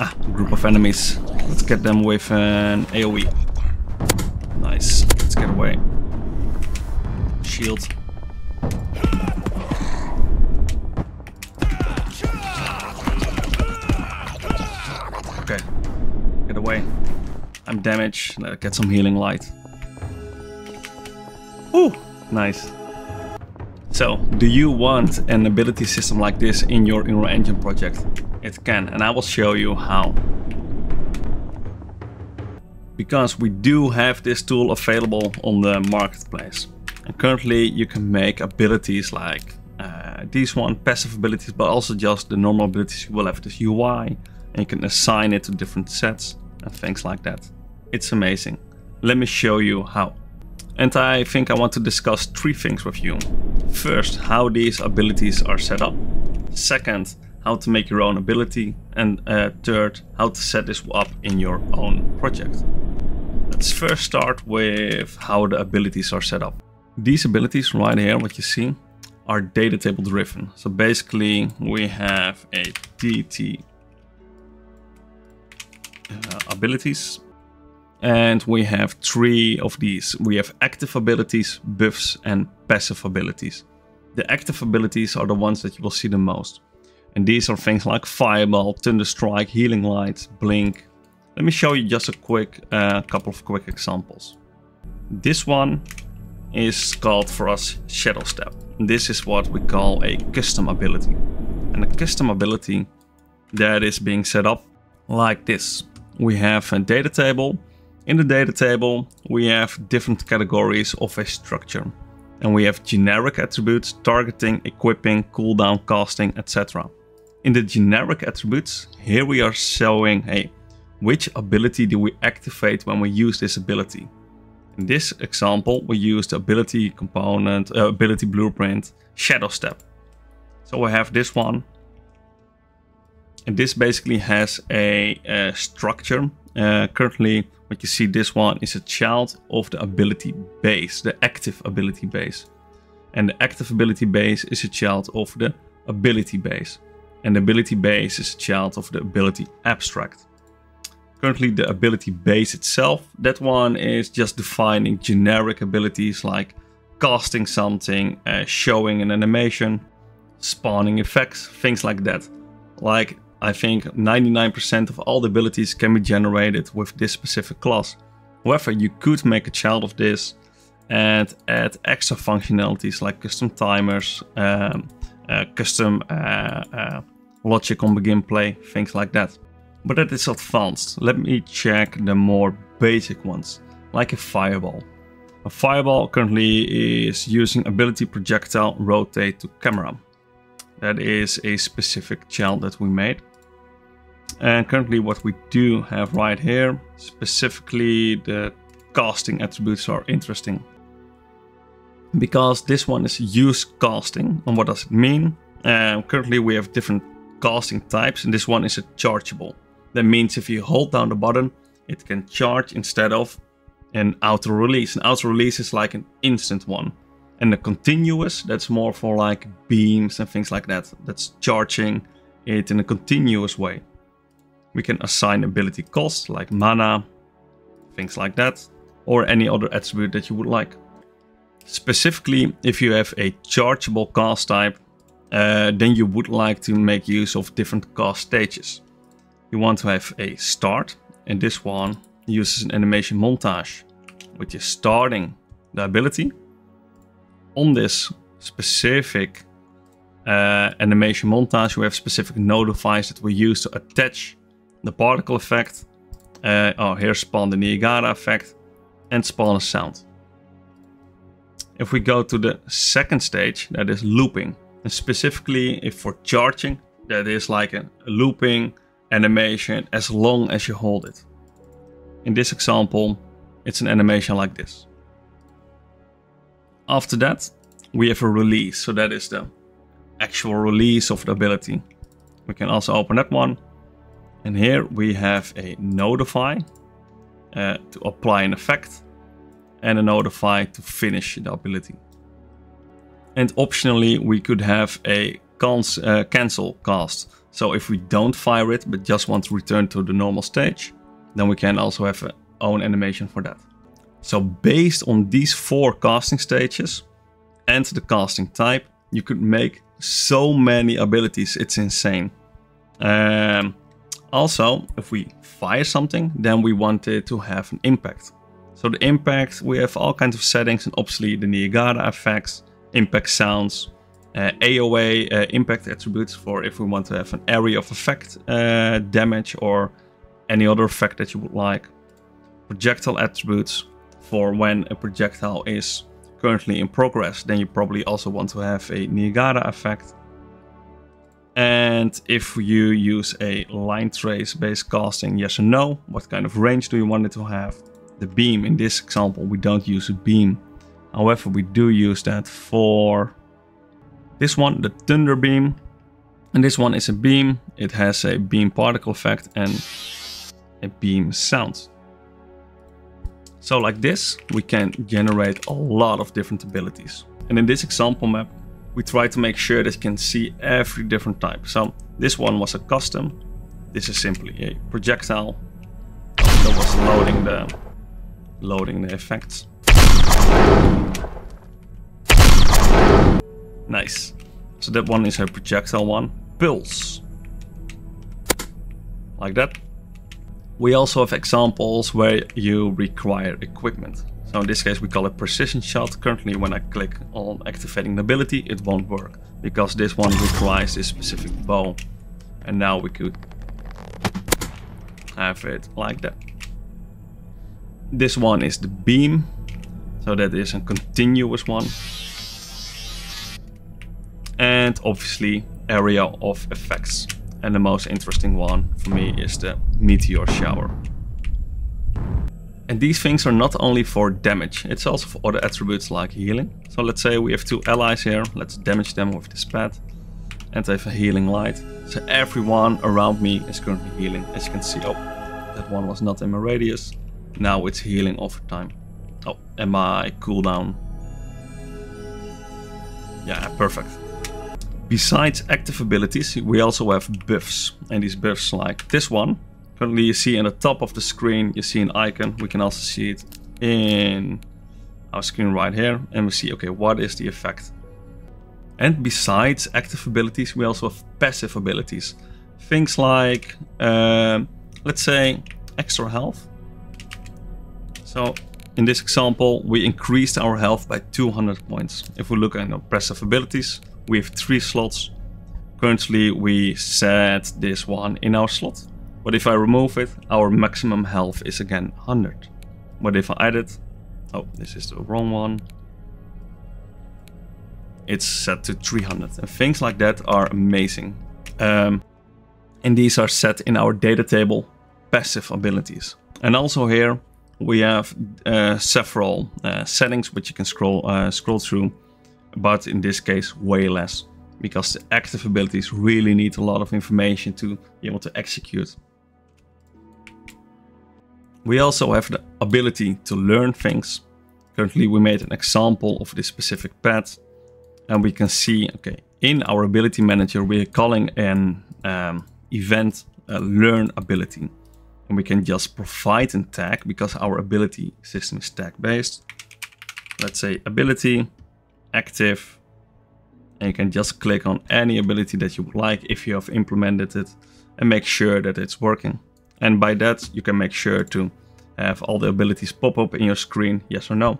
Ah, group of enemies. Let's get them with an AOE. Nice. Let's get away. Shield. Okay. Get away. I'm damaged. Let's get some healing light. Ooh! Nice. So, do you want an ability system like this in your Unreal Engine project? It can, and I will show you how. Because we do have this tool available on the marketplace. And currently you can make abilities like these one, passive abilities, but also just the normal abilities you will have this UI. And you can assign it to different sets and things like that. It's amazing. Let me show you how. And I think I want to discuss three things with you. First, how these abilities are set up. Second, how to make your own ability. And third, how to set this up in your own project. Let's first start with how the abilities are set up. These abilities right here, what you see, are data table driven. So basically we have a DT abilities. And we have three of these. We have active abilities, buffs, and passive abilities. The active abilities are the ones that you will see the most. And these are things like Fireball, Thunderstrike, Healing Light, Blink. Let me show you just a quick, couple of quick examples. This one is called for us Shadow Step. And this is what we call a custom ability. And a custom ability that is being set up like this. We have a data table. In the data table, we have different categories of a structure, and we have generic attributes, targeting, equipping, cooldown, casting, etc. In the generic attributes, here we are showing, hey, which ability do we activate when we use this ability? In this example, we use the ability component, ability blueprint, Shadow Step. So we have this one, and this basically has a structure. Currently, what you see, this one is a child of the ability base, the active ability base. And the active ability base is a child of the ability base. And the ability base is a child of the ability abstract. Currently, the ability base itself, that one is just defining generic abilities like casting something, showing an animation, spawning effects, things like that. Like, I think 99% of all the abilities can be generated with this specific class. However, you could make a child of this and add extra functionalities like custom timers, custom logic on begin play, things like that. But that is advanced. Let me check the more basic ones, like a Fireball. A Fireball currently is using ability projectile rotate to camera. That is a specific child that we made. And currently what we do have right here, specifically the casting attributes are interesting. Because this one is use casting. And what does it mean? Currently we have different casting types, and this one is a chargeable. That means if you hold down the button, it can charge instead of an auto release. An auto release is like an instant one. And the continuous, that's more for like beams and things like that. That's charging it in a continuous way. We can assign ability costs like mana, things like that, or any other attribute that you would like. Specifically, if you have a chargeable cast type, then you would like to make use of different cast stages. You want to have a start, and this one uses an animation montage, which is starting the ability. On this specific animation montage, we have specific notifiers that we use to attach the particle effect. Oh, here spawn the Niagara effect and spawn a sound. If we go to the second stage, that is looping. And specifically, if for charging, that is like a looping animation as long as you hold it. In this example, it's an animation like this. After that, we have a release, so that is the actual release of the ability. We can also open that one. And here we have a notify to apply an effect, and a notify to finish the ability. And optionally, we could have a cancel cast. So if we don't fire it, but just want to return to the normal stage, then we can also have our own animation for that. So based on these four casting stages and the casting type, you could make so many abilities. It's insane. Also, if we fire something, then we want it to have an impact. So the impact, we have all kinds of settings, and obviously the Niagara effects, impact sounds, AOE impact attributes for if we want to have an area of effect damage or any other effect that you would like. Projectile attributes for when a projectile is currently in progress, then you probably also want to have a Niagara effect. And if you use a line trace based casting, yes or no, what kind of range do you want it to have? The beam, in this example, we don't use a beam. However, we do use that for this one, the thunder beam. And this one is a beam. It has a beam particle effect and a beam sound. So like this, we can generate a lot of different abilities. And in this example map, we try to make sure that you can see every different type. So this one was a custom. This is simply a projectile that was loading the effects. Nice. So that one is a projectile one. Pulse. Like that. We also have examples where you require equipment. So in this case we call it precision shot. Currently when I click on activating the ability, it won't work because this one requires a specific bow. And now we could have it like that. This one is the beam. So that is a continuous one. And obviously area of effects. And the most interesting one for me is the meteor shower. And these things are not only for damage, it's also for other attributes like healing. So let's say we have two allies here. Let's damage them with this pad. And I have a healing light. So everyone around me is currently healing. As you can see, oh, that one was not in my radius. Now it's healing over time. Oh, and my cooldown. Yeah, perfect. Besides active abilities, we also have buffs. And these buffs like this one. Currently you see in the top of the screen, you see an icon. We can also see it in our screen right here. And we see, okay, what is the effect? And besides active abilities, we also have passive abilities. Things like, let's say, extra health. So in this example, we increased our health by 200 points. If we look at our passive abilities, we have 3 slots. Currently, we set this one in our slot. But if I remove it, our maximum health is again 100. But if I add it, oh, this is the wrong one. It's set to 300. And things like that are amazing. And these are set in our data table, passive abilities. And also here, we have several settings which you can scroll through. But in this case, way less. Because the active abilities really need a lot of information to be able to execute. We also have the ability to learn things. Currently, we made an example of this specific path. And we can see, okay, in our ability manager, we're calling an event a learn ability. And we can just provide a tag because our ability system is tag based. Let's say ability, active, and you can just click on any ability that you would like if you have implemented it and make sure that it's working. And by that, you can make sure to have all the abilities pop up in your screen, yes or no.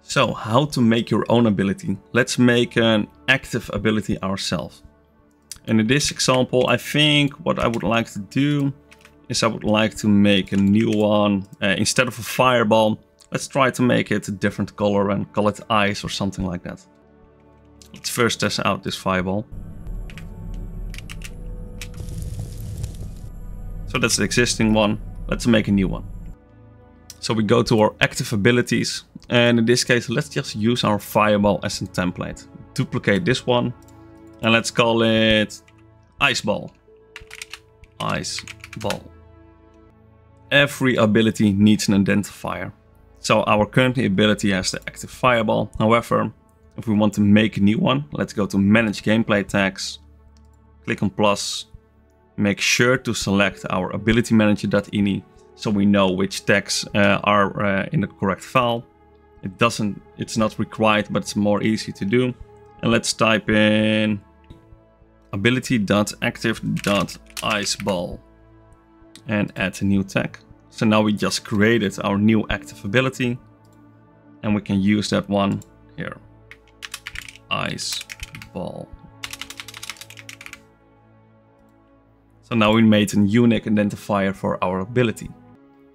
So how to make your own ability? Let's make an active ability ourselves. And in this example, I think what I would like to do is I would like to make a new one. Instead of a fireball, let's try to make it a different color and call it ice or something like that. Let's first test out this fireball. So that's the existing one. Let's make a new one. So we go to our active abilities. And in this case, let's just use our fireball as a template. Duplicate this one. And let's call it ice ball. Ice ball. Every ability needs an identifier. So our current ability has the active fireball. However, if we want to make a new one, let's go to manage gameplay tags, click on plus. Make sure to select our ability manager.ini so we know which tags are in the correct file. It's not required, but it's more easy to do. And let's type in ability.active.iceball and add a new tag. So now we just created our new active ability and we can use that one here. Ice ball. So now we made a unique identifier for our ability.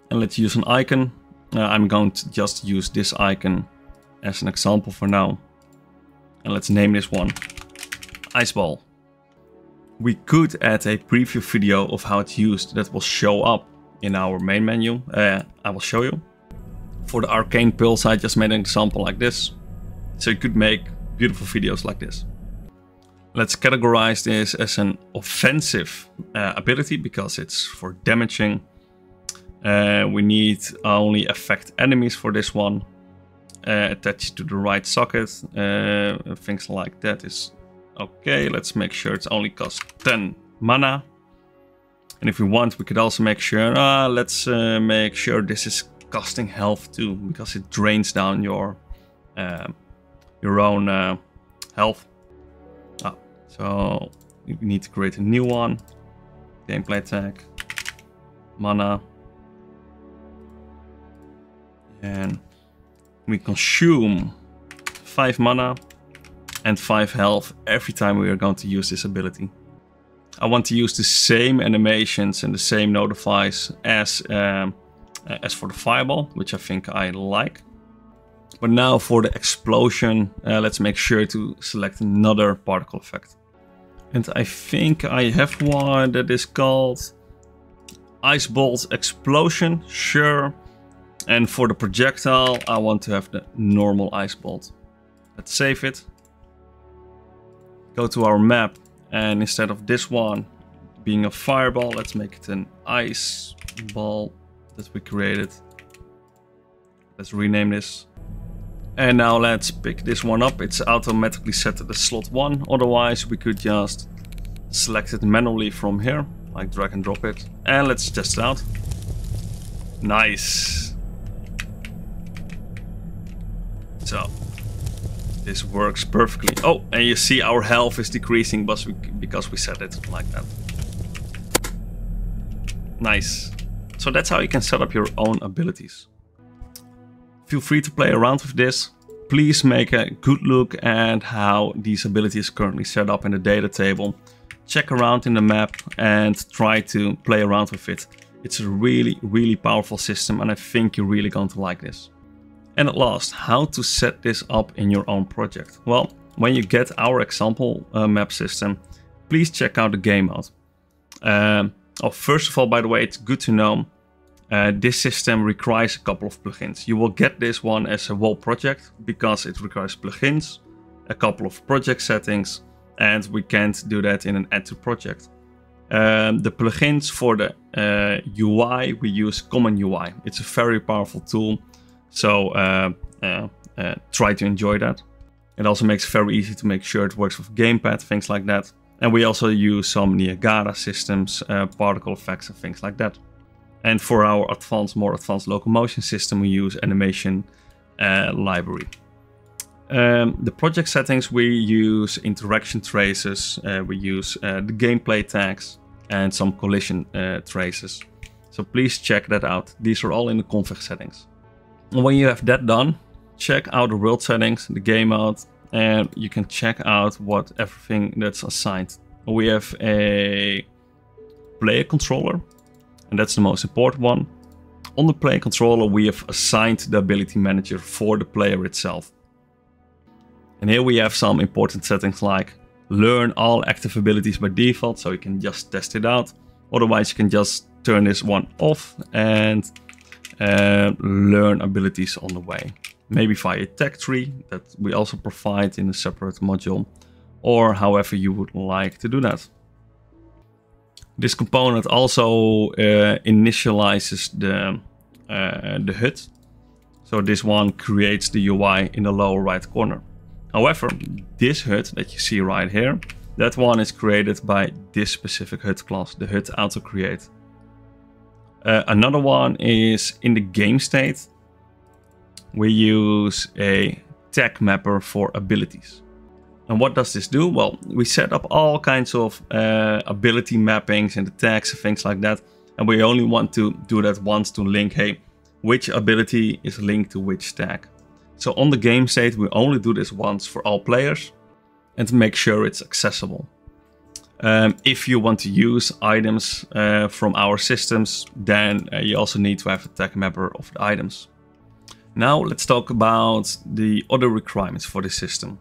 And let's use an icon. I'm going to just use this icon as an example for now. And let's name this one Ice Ball. We could add a preview video of how it's used that will show up in our main menu. I will show you. For the arcane pulse, I just made an example like this. So you could make beautiful videos like this. Let's categorize this as an offensive ability because it's for damaging. We need only affect enemies for this one. Attached to the right socket. Things like that is okay. Let's make sure it's only cost 10 mana. And if we want, we could also make sure, make sure this is costing health too, because it drains down your own health. So we need to create a new one. Gameplay tag, mana. And we consume 5 mana and 5 health every time we are going to use this ability. I want to use the same animations and the same notifies as for the fireball, which I think I like. But now for the explosion, let's make sure to select another particle effect. And I think I have one that is called Ice Bolt Explosion, sure. And for the projectile, I want to have the normal Ice Bolt. Let's save it. Go to our map, and instead of this one being a fireball, let's make it an Ice Ball that we created. Let's rename this. And now let's pick this one up. It's automatically set to the slot 1. Otherwise, we could just select it manually from here, like drag and drop it. And let's test it out. Nice. So this works perfectly. Oh, and you see our health is decreasing because we set it like that. Nice. So that's how you can set up your own abilities. Feel free to play around with this. Please make a good look at how these abilities are currently set up in the data table. Check around in the map and try to play around with it. It's a really, really powerful system and I think you're really going to like this. And at last, how to set this up in your own project. Well, when you get our example map system, please check out the game mode. First of all, by the way, it's good to know this system requires a couple of plugins. You will get this one as a whole project because it requires plugins, a couple of project settings, and we can't do that in an add to project. The plugins for the UI, we use Common UI. It's a very powerful tool, so try to enjoy that. It also makes it very easy to make sure it works with gamepad, things like that. And we also use some Niagara systems, particle effects and things like that. And for our advanced, more advanced locomotion system, we use animation library. The project settings, we use interaction traces, we use the gameplay tags and some collision traces. So please check that out. These are all in the config settings. And when you have that done, check out the world settings, the game mode, and you can check out what everything that's assigned. We have a player controller. And that's the most important one. On the player controller, we have assigned the ability manager for the player itself. And here we have some important settings like learn all active abilities by default, so you can just test it out. Otherwise, you can just turn this one off and learn abilities on the way. Maybe via tech tree that we also provide in a separate module, or however you would like to do that. This component also initializes the HUD. So this one creates the UI in the lower right corner. However, this HUD that you see right here That one is created by this specific HUD class, the HUD auto-create. Another one is in the game state. We use a tag mapper for abilities. And what does this do? Well, we set up all kinds of ability mappings and the tags and things like that. And we only want to do that once to link, hey, which ability is linked to which tag. So on the game state, we only do this once for all players and to make sure it's accessible. If you want to use items from our systems, then you also need to have a tag mapper of the items. Now let's talk about the other requirements for this system.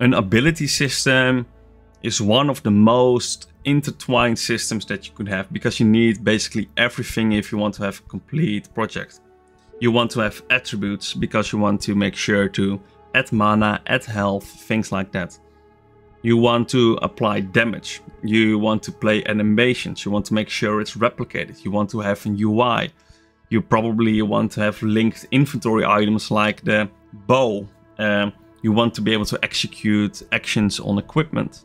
An ability system is one of the most intertwined systems that you could have, because you need basically everything if you want to have a complete project. You want to have attributes because you want to make sure to add mana, add health, things like that. You want to apply damage. You want to play animations. You want to make sure it's replicated. You want to have an UI. You probably want to have linked inventory items like the bow. You want to be able to execute actions on equipment.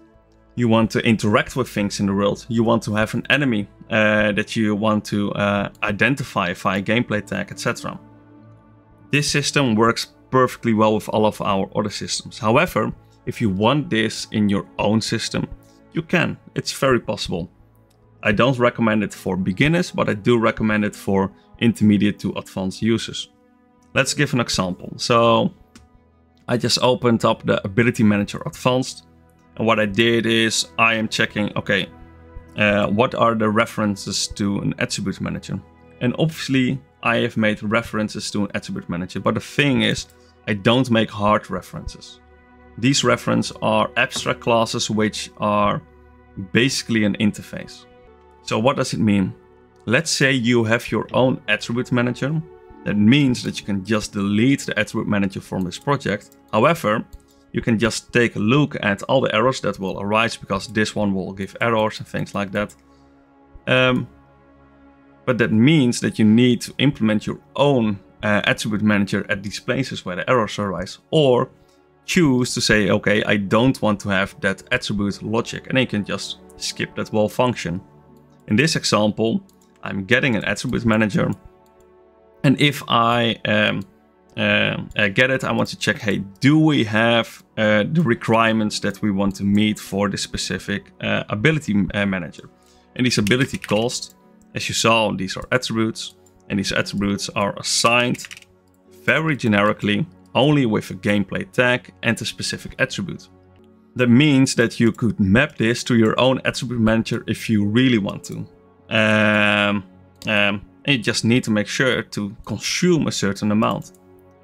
You want to interact with things in the world. You want to have an enemy that you want to identify via gameplay tag, etc. This system works perfectly well with all of our other systems. However, if you want this in your own system, you can. It's very possible. I don't recommend it for beginners, but I do recommend it for intermediate to advanced users. Let's give an example. So I just opened up the Ability Manager Advanced. And what I did is I am checking, okay, what are the references to an attribute manager? And obviously I have made references to an attribute manager, but the thing is I don't make hard references. These references are abstract classes, which are basically an interface. So what does it mean? Let's say you have your own attribute manager. That means that you can just delete the attribute manager from this project. However, you can just take a look at all the errors that will arise, because this one will give errors and things like that. But that means that you need to implement your own attribute manager at these places where the errors arise, or choose to say, okay, I don't want to have that attribute logic, and I can just skip that whole function. In this example, I'm getting an attribute manager, and if I get it, I want to check, hey, do we have the requirements that we want to meet for this specific ability manager? And these ability calls, as you saw, these are attributes, and these attributes are assigned very generically, only with a gameplay tag and a specific attribute. That means that you could map this to your own attribute manager if you really want to. And you just need to make sure to consume a certain amount.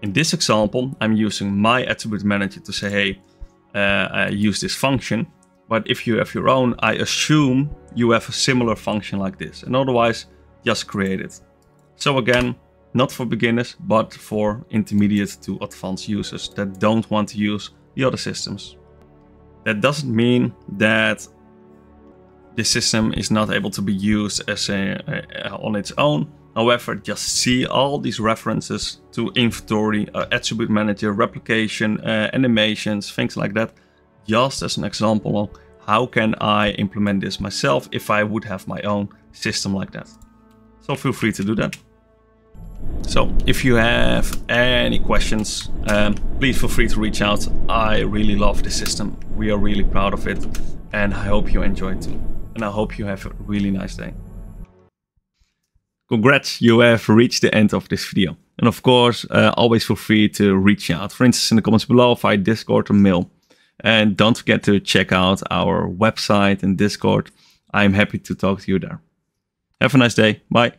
In this example, I'm using my attribute manager to say, hey, I use this function. But if you have your own, I assume you have a similar function like this. And otherwise, just create it. So again, not for beginners, but for intermediate to advanced users that don't want to use the other systems. That doesn't mean that this system is not able to be used as on its own. However, just see all these references to inventory, attribute manager, replication, animations, things like that. Just as an example of how can I implement this myself if I would have my own system like that. So feel free to do that. So if you have any questions, please feel free to reach out. I really love this system. We are really proud of it, and I hope you enjoy it too. And I hope you have a really nice day. Congrats, you have reached the end of this video. And of course, always feel free to reach out, for instance, in the comments below via Discord or mail. And don't forget to check out our website and Discord. I'm happy to talk to you there. Have a nice day. Bye.